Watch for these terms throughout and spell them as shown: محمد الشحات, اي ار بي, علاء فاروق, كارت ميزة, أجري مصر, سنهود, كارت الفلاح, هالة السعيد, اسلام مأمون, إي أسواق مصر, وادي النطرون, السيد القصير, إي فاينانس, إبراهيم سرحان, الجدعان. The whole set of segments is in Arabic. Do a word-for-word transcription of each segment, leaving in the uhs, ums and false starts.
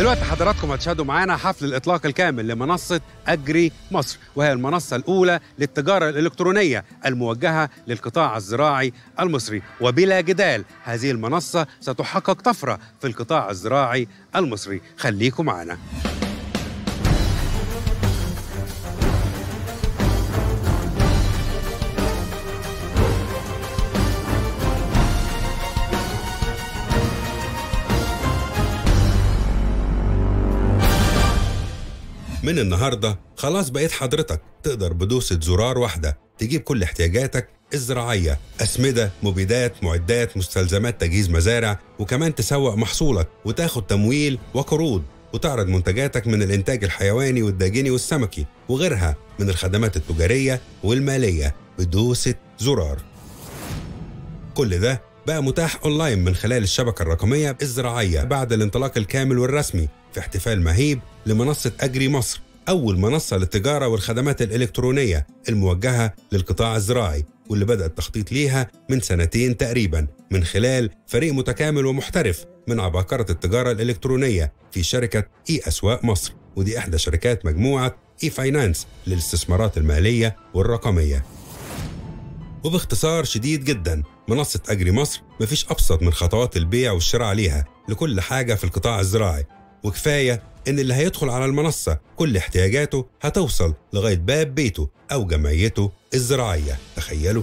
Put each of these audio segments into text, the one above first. دلوقتي حضراتكم هتشاهدوا معانا حفل الإطلاق الكامل لمنصة أجري مصر، وهي المنصة الأولى للتجارة الإلكترونية الموجهة للقطاع الزراعي المصري. وبلا جدال هذه المنصة ستحقق طفرة في القطاع الزراعي المصري. خليكم معانا. من النهاردة خلاص بقيت حضرتك تقدر بدوسة زرار واحدة تجيب كل احتياجاتك الزراعية، أسمدة، مبيدات، معدات، مستلزمات تجهيز مزارع، وكمان تسوق محصولك وتاخد تمويل وقروض، وتعرض منتجاتك من الإنتاج الحيواني والداجيني والسمكي وغيرها من الخدمات التجارية والمالية بدوسة زرار. كل ده بقى متاح أونلاين من خلال الشبكة الرقمية الزراعية بعد الانطلاق الكامل والرسمي في احتفال مهيب لمنصة أجري مصر، أول منصة للتجارة والخدمات الإلكترونية الموجهة للقطاع الزراعي، واللي بدأ التخطيط ليها من سنتين تقريباً من خلال فريق متكامل ومحترف من عباقرة التجارة الإلكترونية في شركة إي أسواق مصر، ودي إحدى شركات مجموعة إي فاينانس للاستثمارات المالية والرقمية. وباختصار شديد جداً، منصة أجري مصر مفيش أبسط من خطوات البيع والشراء عليها لكل حاجة في القطاع الزراعي، وكفاية إن اللي هيدخل على المنصة كل احتياجاته هتوصل لغاية باب بيته أو جمعيته الزراعية. تخيلوا!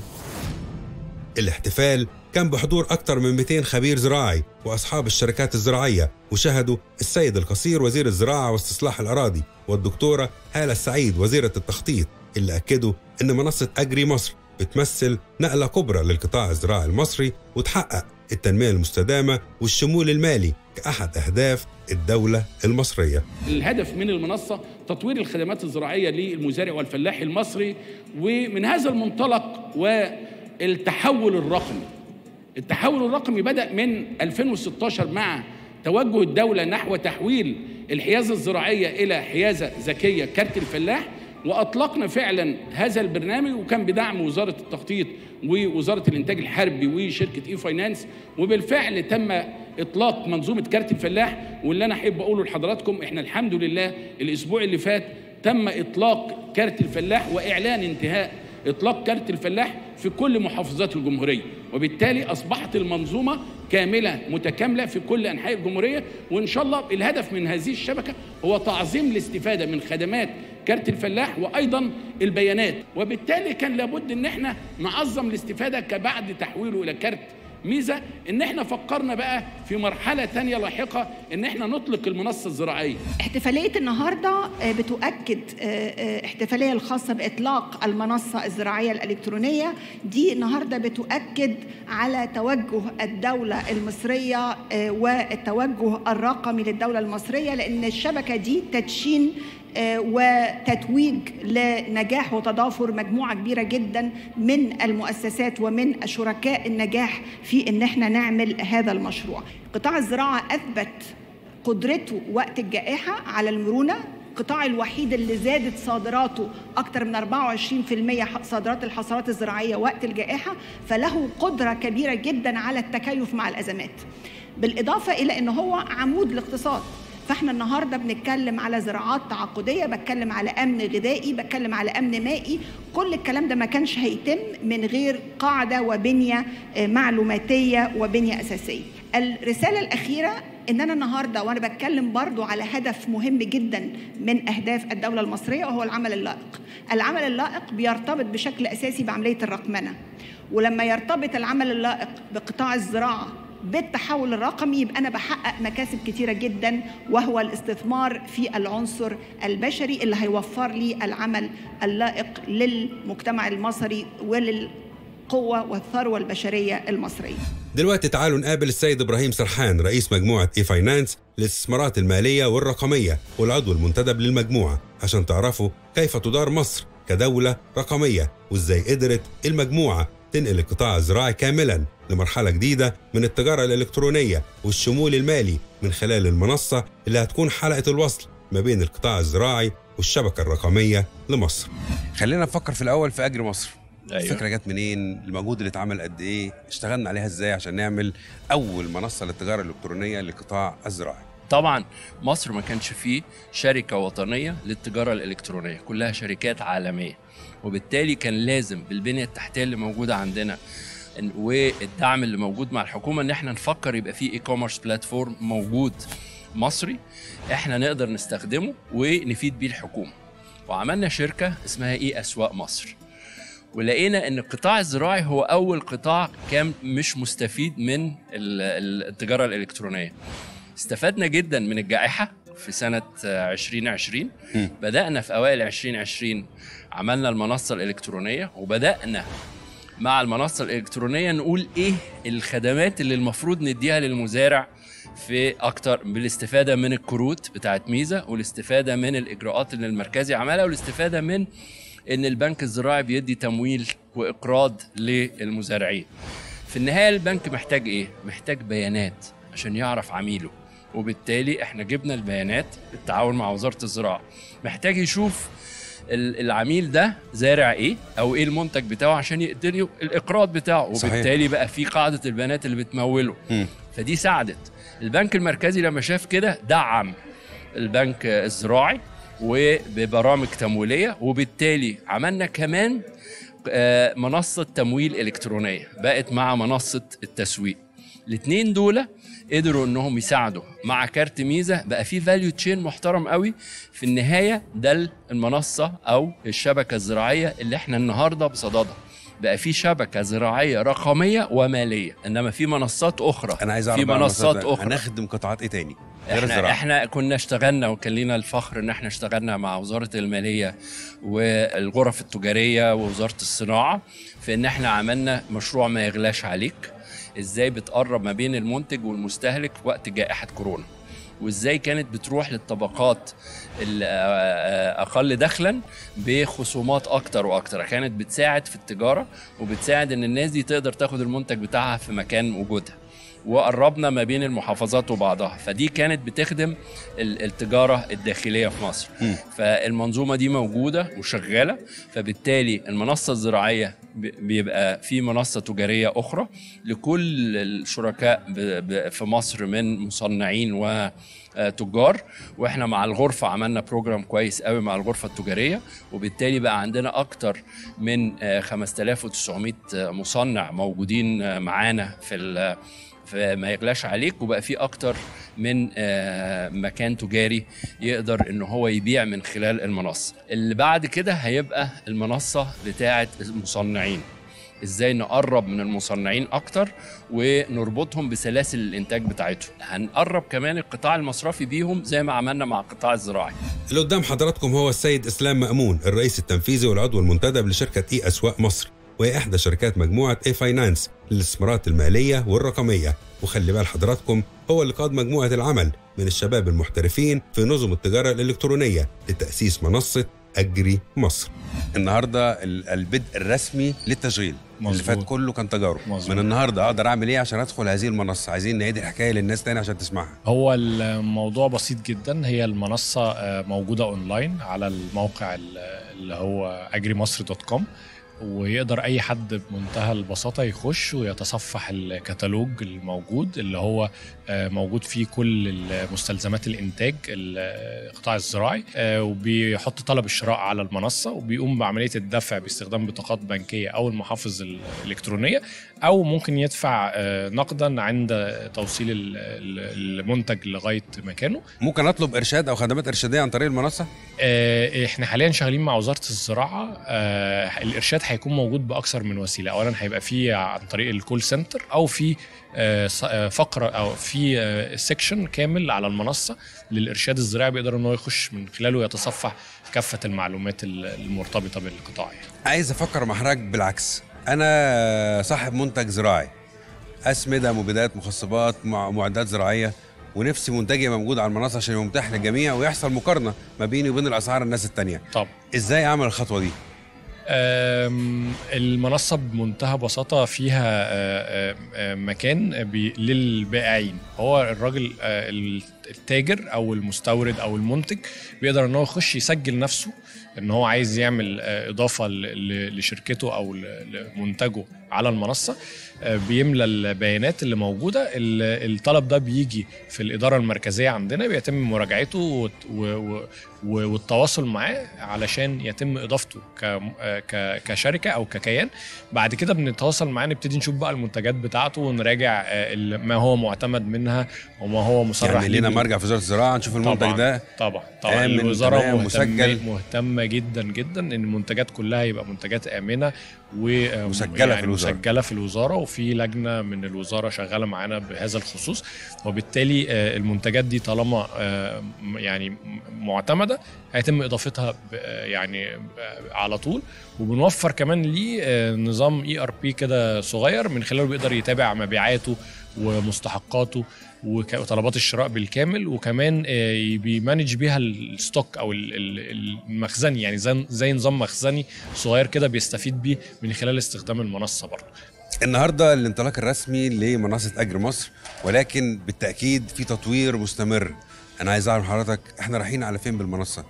الاحتفال كان بحضور أكتر من مئتين خبير زراعي وأصحاب الشركات الزراعية، وشهدوا السيد القصير وزير الزراعة واستصلاح الأراضي والدكتورة هالة السعيد وزيرة التخطيط، اللي أكدوا إن منصة أجري مصر بتمثل نقلة كبرى للقطاع الزراعي المصري، وتحقق التنمية المستدامة والشمول المالي كأحد أهداف الدولة المصرية. الهدف من المنصة تطوير الخدمات الزراعية للمزارع والفلاح المصري، ومن هذا المنطلق والتحول الرقمي. التحول الرقمي بدأ من ألفين وستاشر مع توجه الدولة نحو تحويل الحيازة الزراعية إلى حيازة ذكية كارت الفلاح، وأطلقنا فعلا هذا البرنامج، وكان بدعم وزارة التخطيط ووزارة الإنتاج الحربي وشركة إي فاينانس، وبالفعل تم إطلاق منظومة كارت الفلاح. واللي أنا أحب أقوله لحضراتكم، إحنا الحمد لله الأسبوع اللي فات تم إطلاق كارت الفلاح وإعلان انتهاء إطلاق كارت الفلاح في كل محافظات الجمهورية، وبالتالي أصبحت المنظومة كاملة متكاملة في كل أنحاء الجمهورية. وإن شاء الله الهدف من هذه الشبكة هو تعظيم الاستفادة من خدمات كارت الفلاح وأيضا البيانات، وبالتالي كان لابد إن احنا نعظم الاستفادة كبعد تحويله إلى كارت ميزة. إن احنا فكرنا بقى في مرحلة تانية لاحقة إن احنا نطلق المنصة الزراعية. احتفالية النهاردة بتؤكد احتفالية الخاصة بإطلاق المنصة الزراعية الإلكترونية دي، النهاردة بتؤكد على توجه الدولة المصرية والتوجه الرقمي للدولة المصرية، لأن الشبكة دي تدشين وتتويج لنجاح وتضافر مجموعة كبيرة جدا من المؤسسات ومن شركاء النجاح في ان احنا نعمل هذا المشروع. قطاع الزراعة اثبت قدرته وقت الجائحة على المرونة، القطاع الوحيد اللي زادت صادراته أكتر من أربعة وعشرين في المية صادرات الحصارات الزراعية وقت الجائحة، فله قدرة كبيرة جدا على التكيف مع الأزمات، بالإضافة إلى أنه هو عمود الاقتصاد. فاحنا النهارده بنتكلم على زراعات تعاقديه، بتكلم على امن غذائي، بتكلم على امن مائي، كل الكلام ده ما كانش هيتم من غير قاعده وبنيه معلوماتيه وبنيه اساسيه. الرساله الاخيره ان انا النهارده وانا بتكلم برضو على هدف مهم جدا من اهداف الدوله المصريه، وهو العمل اللائق. العمل اللائق بيرتبط بشكل اساسي بعمليه الرقمنه، ولما يرتبط العمل اللائق بقطاع الزراعه بالتحول الرقمي يبقى أنا بحقق مكاسب كتيرة جدا، وهو الاستثمار في العنصر البشري اللي هيوفر لي العمل اللائق للمجتمع المصري وللقوة والثروة البشرية المصرية. دلوقتي تعالوا نقابل السيد إبراهيم سرحان، رئيس مجموعة إي فاينانس للاستثمارات المالية والرقمية والعضو المنتدب للمجموعة، عشان تعرفوا كيف تدار مصر كدولة رقمية، وإزاي قدرت المجموعة تنقل القطاع الزراعي كاملاً لمرحلة جديدة من التجارة الإلكترونية والشمول المالي من خلال المنصة اللي هتكون حلقة الوصل ما بين القطاع الزراعي والشبكة الرقمية لمصر. خلينا نفكر في الأول في أجري مصر. أيوة. الفكرة جت منين؟ المجهود اللي اتعمل قد إيه؟ اشتغلنا عليها إزاي عشان نعمل أول منصة للتجارة الإلكترونية للقطاع الزراعي؟ طبعا مصر ما كانش فيه شركة وطنية للتجارة الإلكترونية، كلها شركات عالمية، وبالتالي كان لازم بالبنية التحتية اللي موجودة عندنا والدعم اللي موجود مع الحكومة ان احنا نفكر يبقى فيه اي كوميرس بلاتفورم موجود مصري احنا نقدر نستخدمه ونفيد بيه الحكومة. وعملنا شركة اسمها إي أسواق مصر، ولقينا ان القطاع الزراعي هو اول قطاع كان مش مستفيد من التجارة الإلكترونية. استفدنا جدا من الجائحة في سنة عشرين عشرين، بدأنا في أوائل عشرين عشرين عملنا المنصة الإلكترونية، وبدأنا مع المنصة الإلكترونية نقول إيه الخدمات اللي المفروض نديها للمزارع في أكتر، بالاستفادة من الكروت بتاعت ميزة، والاستفادة من الإجراءات اللي المركزي عملها، والاستفادة من إن البنك الزراعي بيدي تمويل وإقراض للمزارعين. في النهاية البنك محتاج إيه؟ محتاج بيانات عشان يعرف عميله، وبالتالي احنا جبنا البيانات بالتعاون مع وزارة الزراعة. محتاج يشوف العميل ده زارع ايه او ايه المنتج بتاعه عشان يقدر الاقراض بتاعه، وبالتالي صحيح. بقى في قاعدة البيانات اللي بتموله. م. فدي ساعدت البنك المركزي لما شاف كده دعم البنك الزراعي وببرامج تمويلية، وبالتالي عملنا كمان منصة تمويل إلكترونية بقت مع منصة التسويق. الاثنين دول قدروا انهم يساعدوا مع كارت ميزة، بقى في فاليو تشين محترم قوي. في النهاية ده المنصة او الشبكة الزراعية اللي احنا النهاردة بصددها، بقى في شبكة زراعية رقمية ومالية، انما في منصات اخرى. انا عايز اعرف في منصات اخرى هنخدم قطاعات ايه تاني؟ احنا, احنا كنا اشتغلنا وكان لينا الفخر ان احنا اشتغلنا مع وزارة المالية والغرف التجارية ووزارة الصناعة في ان احنا عملنا مشروع ما يغلاش عليك، ازاي بتقرب ما بين المنتج والمستهلك وقت جائحة كورونا، وازاي كانت بتروح للطبقات الأقل دخلا بخصومات أكتر وأكتر. كانت بتساعد في التجارة وبتساعد إن الناس دي تقدر تاخد المنتج بتاعها في مكان وجودها، وقربنا ما بين المحافظات وبعضها، فدي كانت بتخدم التجارة الداخلية في مصر. م. فالمنظومة دي موجودة وشغالة، فبالتالي المنصة الزراعية بيبقى في منصة تجارية أخرى لكل الشركاء في مصر من مصنعين و تجار، واحنا مع الغرفه عملنا بروجرام كويس قوي مع الغرفه التجاريه، وبالتالي بقى عندنا اكتر من خمسة آلاف وتسعمائة مصنع موجودين معانا في في ما يغلاش عليك، وبقى في اكتر من مكان تجاري يقدر ان هو يبيع من خلال المنصه. اللي بعد كده هيبقى المنصه بتاعه المصنعين، ازاي نقرب من المصنعين اكتر ونربطهم بسلاسل الانتاج بتاعتهم. هنقرب كمان القطاع المصرفي بيهم زي ما عملنا مع القطاع الزراعي. اللي قدام حضراتكم هو السيد اسلام مأمون، الرئيس التنفيذي والعضو المنتدب لشركه اي اسواق مصر، وهي احدى شركات مجموعه اي فاينانس للاستثمارات الماليه والرقميه. وخلي بال حضراتكم هو اللي قاد مجموعه العمل من الشباب المحترفين في نظم التجاره الالكترونيه لتاسيس منصه أجري مصر. النهارده البدء الرسمي للتشغيل. مظبوط. اللي فات كله كان تجارب. مظبوط. من النهارده اقدر اعمل ايه عشان ادخل هذه المنصه؟ عايزين نعيد الحكايه للناس تاني عشان تسمعها. هو الموضوع بسيط جدا، هي المنصه موجوده اونلاين على الموقع اللي هو أجري مصر دوت كوم، ويقدر اي حد بمنتهى البساطه يخش ويتصفح الكتالوج الموجود اللي هو موجود فيه كل مستلزمات الانتاج القطاع الزراعي، وبيحط طلب الشراء على المنصه، وبيقوم بعمليه الدفع باستخدام بطاقات بنكيه او المحافظ الالكترونيه، او ممكن يدفع نقدا عند توصيل المنتج لغايه مكانه. ممكن اطلب ارشاد او خدمات ارشاديه عن طريق المنصه؟ احنا حاليا شغالين مع وزاره الزراعه، الارشاد هيكون موجود باكثر من وسيله. اولا هيبقى في عن طريق الكول سنتر، او في فقره او في سيكشن كامل على المنصه للارشاد الزراعي بيقدر انه يخش من خلاله يتصفح كافه المعلومات المرتبطه بالقطاع. عايز افكر مع حضرتك بالعكس، انا صاحب منتج زراعي، اسمده مبيدات مخصبات معدات زراعيه، ونفسي منتجي موجود على المنصه عشان يتاح للجميع ويحصل مقارنه ما بيني وبين الاسعار الناس الثانيه. طب ازاي اعمل الخطوه دي؟ المنصة بمنتهى بساطة فيها مكان للبائعين. هو الراجل التاجر او المستورد او المنتج بيقدر ان هو يخش يسجل نفسه ان هو عايز يعمل اضافه لشركته او لمنتجه على المنصه، بيملى البيانات اللي موجوده. الطلب ده بيجي في الاداره المركزيه عندنا، بيتم مراجعته والتواصل معاه علشان يتم اضافته كشركه او ككيان. بعد كده بنتواصل معاه، نبتدي نشوف بقى المنتجات بتاعته ونراجع ما هو معتمد منها وما هو مصرح يعني لينا. مرجع في وزاره الزراعه نشوف المنتج ده. طبعا طبعا الوزاره مسجل، مهتمه جدا جدا ان المنتجات كلها يبقى منتجات امنه ومسجله يعني في الوزاره، مسجله في الوزاره، وفي لجنه من الوزاره شغاله معانا بهذا الخصوص. وبالتالي المنتجات دي طالما يعني معتمده هيتم اضافتها يعني على طول. وبنوفر كمان ليه نظام اي ار بي كده صغير من خلاله بيقدر يتابع مبيعاته ومستحقاته وطلبات الشراء بالكامل، وكمان بيمانج بيها الستوك او المخزني، يعني زي نظام مخزني صغير كده بيستفيد بيه من خلال استخدام المنصه. برضه النهارده الانطلاق الرسمي لمنصه أجري مصر، ولكن بالتاكيد في تطوير مستمر. انا عايز اعرف حضرتك احنا رايحين على فين بالمنصه؟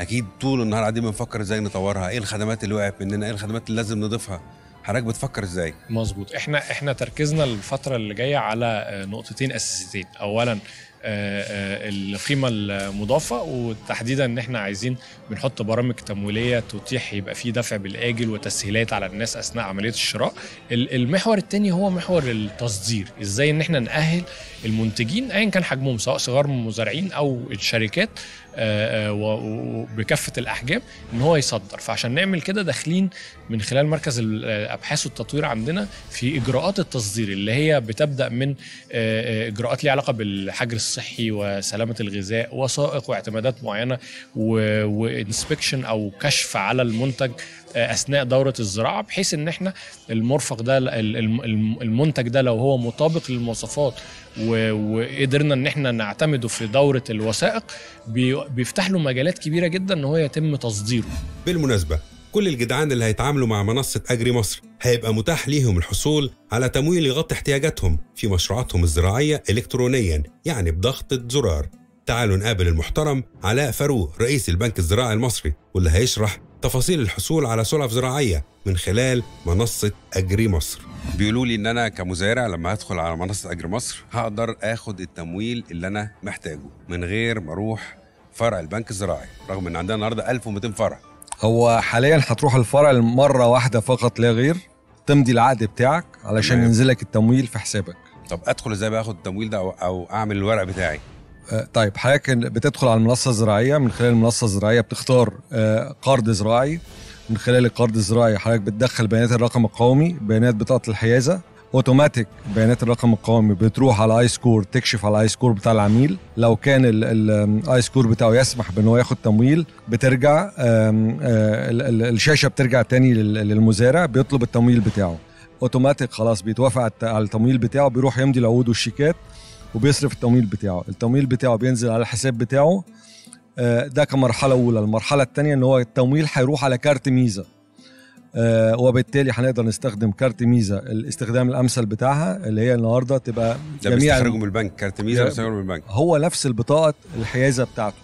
اكيد طول النهار قاعدين بنفكر ازاي نطورها، ايه الخدمات اللي وقعت مننا، ايه الخدمات اللي لازم نضيفها. حضرتك بتفكر ازاي؟ مظبوط، احنا احنا تركيزنا الفتره اللي جايه على نقطتين اساسيتين. اولا القيمه المضافه، وتحديدا ان احنا عايزين بنحط برامج تمويليه تتيح يبقى في دفع بالاجل وتسهيلات على الناس اثناء عمليه الشراء. المحور الثاني هو محور التصدير، ازاي ان احنا ناهل المنتجين ايا كان حجمهم سواء صغار مزارعين او الشركات وبكافه الاحجام ان هو يصدر. فعشان نعمل كده داخلين من خلال مركز الابحاث والتطوير عندنا في اجراءات التصدير اللي هي بتبدا من اجراءات ليها علاقه بالحجر الصحي وسلامه الغذاء، وثائق واعتمادات معينه، وانسبكشن او كشف على المنتج اثناء دوره الزراعه، بحيث ان احنا المرفق ده المنتج ده لو هو مطابق للمواصفات وقدرنا ان احنا نعتمده في دوره الوثائق بيفتح له مجالات كبيره جدا ان هو يتم تصديره. بالمناسبه كل الجدعان اللي هيتعاملوا مع منصه أجري مصر هيبقى متاح ليهم الحصول على تمويل يغطي احتياجاتهم في مشروعاتهم الزراعيه الكترونيا، يعني بضغطه زرار. تعالوا نقابل المحترم علاء فاروق رئيس البنك الزراعي المصري، واللي هيشرح تفاصيل الحصول على سلف زراعيه من خلال منصه أجري مصر. بيقولوا لي ان انا كمزارع لما هدخل على منصه أجري مصر هقدر اخد التمويل اللي انا محتاجه من غير ما اروح فرع البنك الزراعي، رغم ان عندنا النهارده ألف ومئتين فرع. هو حاليا هتروح الفرع مره واحده فقط لا غير، تمضي العقد بتاعك علشان ينزلك التمويل في حسابك. طب ادخل ازاي بقى اخد التمويل ده او اعمل الورق بتاعي؟ طيب حضرتك بتدخل على المنصه الزراعيه، من خلال المنصه الزراعيه بتختار قرض زراعي. من خلال القرض الزراعي حضرتك بتدخل بيانات الرقم القومي، بيانات بطاقه الحيازه، اوتوماتيك بيانات الرقم القومي بتروح على اي سكور، تكشف على اي سكور بتاع العميل. لو كان الاي سكور بتاعه يسمح بان هو ياخد تمويل بترجع الشاشه بترجع تاني للمزارع بيطلب التمويل بتاعه اوتوماتيك، خلاص بيتوافق على التمويل بتاعه، بيروح يمضي العقود والشيكات وبيصرف التمويل بتاعه. التمويل بتاعه بينزل على الحساب بتاعه، ده كمرحله اولى. المرحله الثانيه ان هو التمويل هيروح على كارت ميزه، وبالتالي هنقدر نستخدم كارت ميزه الاستخدام الامثل بتاعها اللي هي النهارده تبقى جميع بيستخرجوا من البنك. كارت ميزه بيستخرجوا من البنك، هو نفس البطاقه الحيازه بتاعته.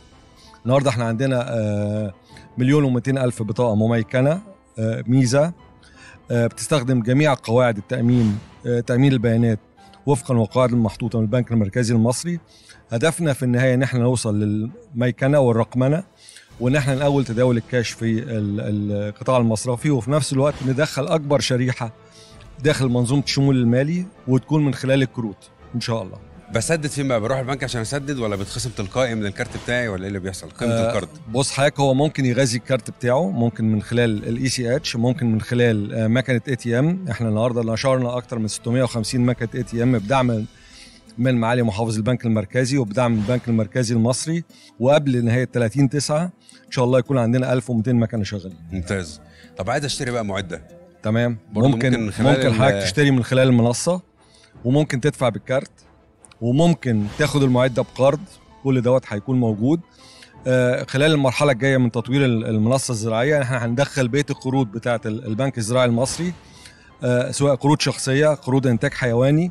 النهارده احنا عندنا مليون ومئتين الف بطاقه مميكنه ميزه بتستخدم جميع قواعد التامين، تامين البيانات وفقا للقواعد المحطوطه من البنك المركزي المصري. هدفنا في النهايه ان احنا نوصل للميكنه والرقمنه، وان احنا نقول تداول الكاش في القطاع المصرفي، وفي نفس الوقت ندخل اكبر شريحه داخل منظومه الشمول المالي، وتكون من خلال الكروت ان شاء الله. بسدد فين بقى؟ بروح البنك عشان اسدد، ولا بتخصم تلقائي من الكارت بتاعي، ولا ايه اللي بيحصل؟ قيمه آه الكارت. بص حضرتك هو ممكن يغذي الكارت بتاعه، ممكن من خلال الاي سي اتش، ممكن من خلال مكنه اي تي ام. احنا النهارده نشرنا اكتر من ستمئة وخمسين مكنه اي تي ام بدعم من معالي محافظ البنك المركزي وبدعم البنك المركزي المصري، وقبل نهايه ثلاثين تسعة ان شاء الله يكون عندنا ألف ومئتين مكنه شغالين. ممتاز. طب عايز اشتري بقى معده؟ تمام، ممكن ممكن, ممكن حضرتك تشتري من خلال المنصه، وممكن تدفع بالكارت، وممكن تاخد المعده بقرض. كل دوت هيكون موجود. آه خلال المرحله الجايه من تطوير المنصه الزراعيه احنا هندخل بيت القروض بتاعه البنك الزراعي المصري، آه سواء قروض شخصيه، قروض انتاج حيواني،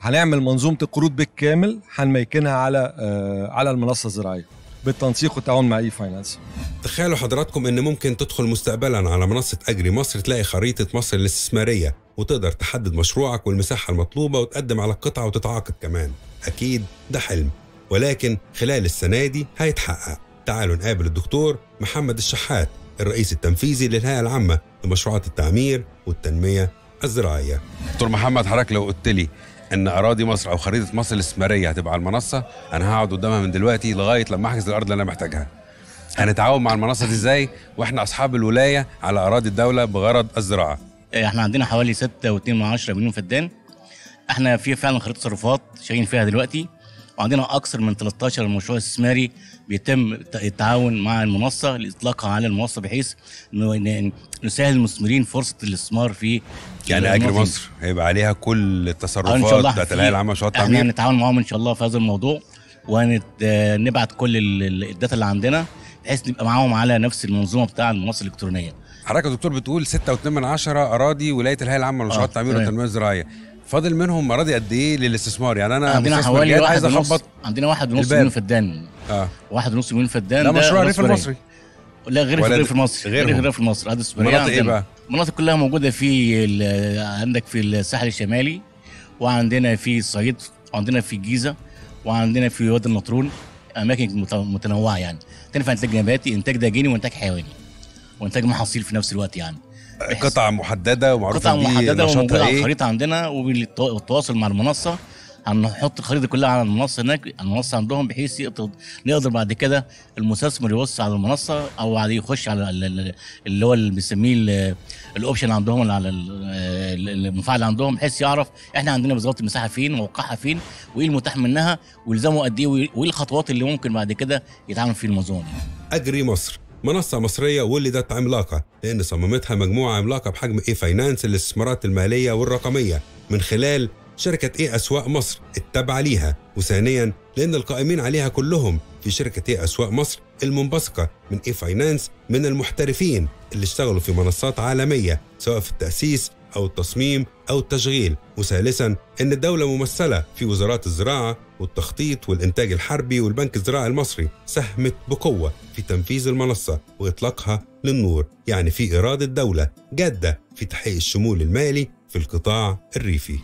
هنعمل منظومه القروض بالكامل، هنميكنها على آه على المنصه الزراعيه بالتنسيق والتعاون مع اي فاينانس. تخيلوا حضراتكم ان ممكن تدخل مستقبلا على منصه اجري مصر تلاقي خريطه مصر الاستثماريه، وتقدر تحدد مشروعك والمساحه المطلوبه وتقدم على القطعه وتتعاقد كمان. اكيد ده حلم، ولكن خلال السنه دي هيتحقق. تعالوا نقابل الدكتور محمد الشحات الرئيس التنفيذي للهيئه العامه لمشروعات التعمير والتنميه الزراعيه. دكتور محمد، حضرتك لو قلت لي ان اراضي مصر او خريطه مصر الاستثماريه هتبقى على المنصه، انا هقعد قدامها من دلوقتي لغايه لما احجز الارض اللي انا محتاجها. هنتعاون مع المنصه دي ازاي واحنا اصحاب الولايه على اراضي الدوله بغرض الزراعه؟ احنا عندنا حوالي ستة فاصلة اتنين مليون فدان. احنا في فعلا خريطه تصرفات شغالين فيها دلوقتي، وعندنا اكثر من تلتاشر مشروع استثماري بيتم التعاون مع المنصه لاطلاقها على المنصه، بحيث انه نسهل المستثمرين فرصه الاستثمار في يعني اجري مصر هيبقى عليها كل التصرفات بتاعت الهيئه العامه لمشروعات التعمير. احنا هنتعاون معاهم ان شاء الله في هذا الموضوع، وهنبعت كل الداتا اللي عندنا بحيث نبقى معاهم على نفس المنظومه بتاع المنصه الالكترونيه. حضرتك يا دكتور بتقول ستة فاصلة اتنين اراضي ولايه الهيئه العامه لمشروعات التعمير والتنميه الزراعيه، فاضل منهم اراضي قد ايه للاستثمار؟ يعني انا عندنا حوالي واحد ونص عندنا واحد ونص مليون فدان. اه واحد ونص مليون فدان ده مشروع الريف المصري. لا غير الريف المصري، غير الريف المصري هذا السوبريات. مناطق ايه بقى؟ مناطق كلها موجوده في عندك في الساحل الشمالي، وعندنا في الصعيد، وعندنا في الجيزه، وعندنا في وادي النطرون، اماكن متنوعه يعني. تنفع انتاج نباتي، انتاج دجاجي، وانتاج حيواني، وانتاج محاصيل في نفس الوقت يعني. قطع محدده ومعروفه بيه، قطع محدده وموجوده على الخريطه عندنا، وبالتواصل مع المنصه هنحط الخريطه كلها على المنصه هناك، المنصه عندهم، بحيث نقدر بعد كده المستثمر يوصل على المنصه او على يخش على اللي هو اللي بنسميه الاوبشن عندهم اللي على المفعل عندهم، بحيث يعرف احنا عندنا بالظبط المساحه فين وموقعها فين وايه المتاح منها والزامه قد ايه وايه الخطوات اللي ممكن بعد كده يتعامل فيه المنظومه. اجري مصر منصة مصرية ولدت عملاقة لأن صممتها مجموعة عملاقة بحجم إي فاينانس للاستثمارات المالية والرقمية من خلال شركة إي أسواق مصر التابعة ليها، وثانياً لأن القائمين عليها كلهم في شركة إي أسواق مصر المنبثقة من إي فاينانس من المحترفين اللي اشتغلوا في منصات عالمية سواء في التأسيس أو التصميم أو التشغيل، وثالثاً أن الدولة ممثلة في وزارات الزراعة والتخطيط والإنتاج الحربي والبنك الزراعي المصري ساهمت بقوة في تنفيذ المنصة وإطلاقها للنور. يعني في إرادة دولة جادة في تحقيق الشمول المالي في القطاع الريفي.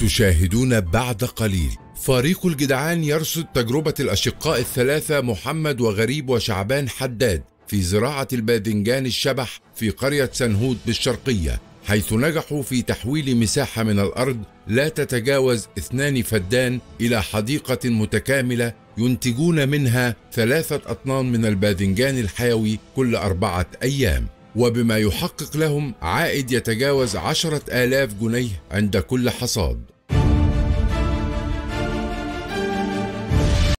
تشاهدون بعد قليل فريق الجدعان يرصد تجربة الأشقاء الثلاثة محمد وغريب وشعبان حداد في زراعة الباذنجان الشبح في قرية سنهود بالشرقية، حيث نجحوا في تحويل مساحة من الأرض لا تتجاوز اثنان فدان إلى حديقة متكاملة ينتجون منها ثلاثة أطنان من الباذنجان الحيوي كل أربعة أيام، وبما يحقق لهم عائد يتجاوز عشرة آلاف جنيه عند كل حصاد.